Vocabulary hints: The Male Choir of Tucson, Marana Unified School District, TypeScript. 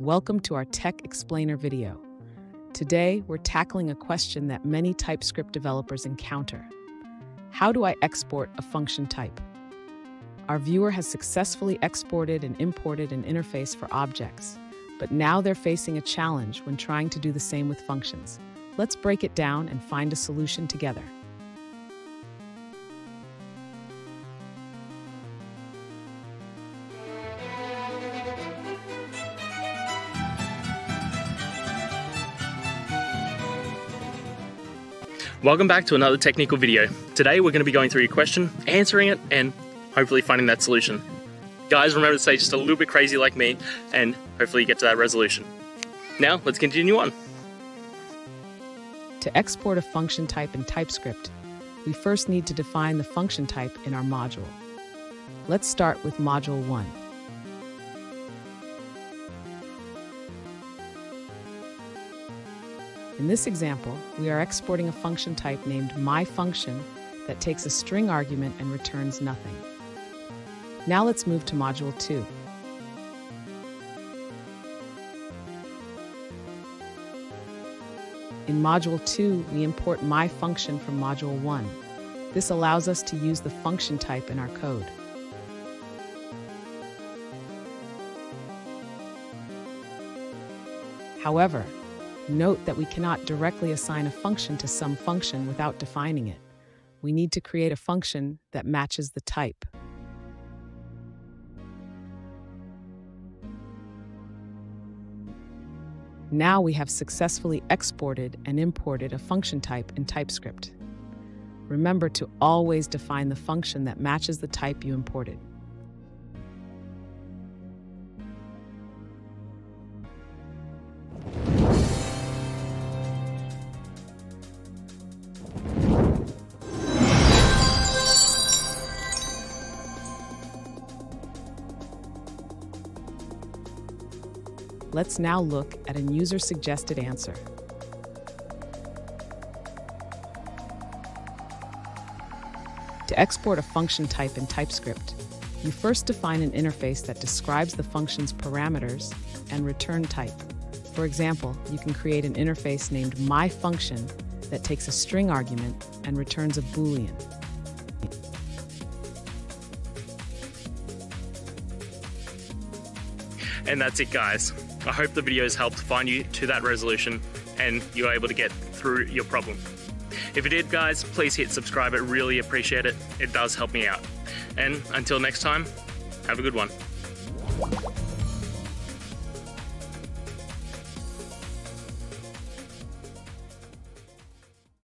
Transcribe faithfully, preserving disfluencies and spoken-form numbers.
Welcome to our Tech Explainer video. Today, we're tackling a question that many TypeScript developers encounter. How do I export a function type? Our viewer has successfully exported and imported an interface for objects, but now they're facing a challenge when trying to do the same with functions. Let's break it down and find a solution together. Welcome back to another technical video. Today we're going to be going through your question, answering it, and hopefully finding that solution. Guys, remember to stay just a little bit crazy like me, and hopefully you get to that resolution. Now, let's continue on. To export a function type in TypeScript, we first need to define the function type in our module. Let's start with module one. In this example, we are exporting a function type named myFunction that takes a string argument and returns nothing. Now let's move to module two. In module two, we import myFunction from module one. This allows us to use the function type in our code. However, note that we cannot directly assign a function to some function without defining it. We need to create a function that matches the type. Now we have successfully exported and imported a function type in TypeScript. Remember to always define the function that matches the type you imported. Let's now look at a user-suggested answer. To export a function type in TypeScript, you first define an interface that describes the function's parameters and return type. For example, you can create an interface named myFunction that takes a string argument and returns a Boolean. And that's it, guys. I hope the video has helped find you to that resolution and you're able to get through your problem. If it did, guys, please hit subscribe. I really appreciate it. It does help me out. And until next time, have a good one.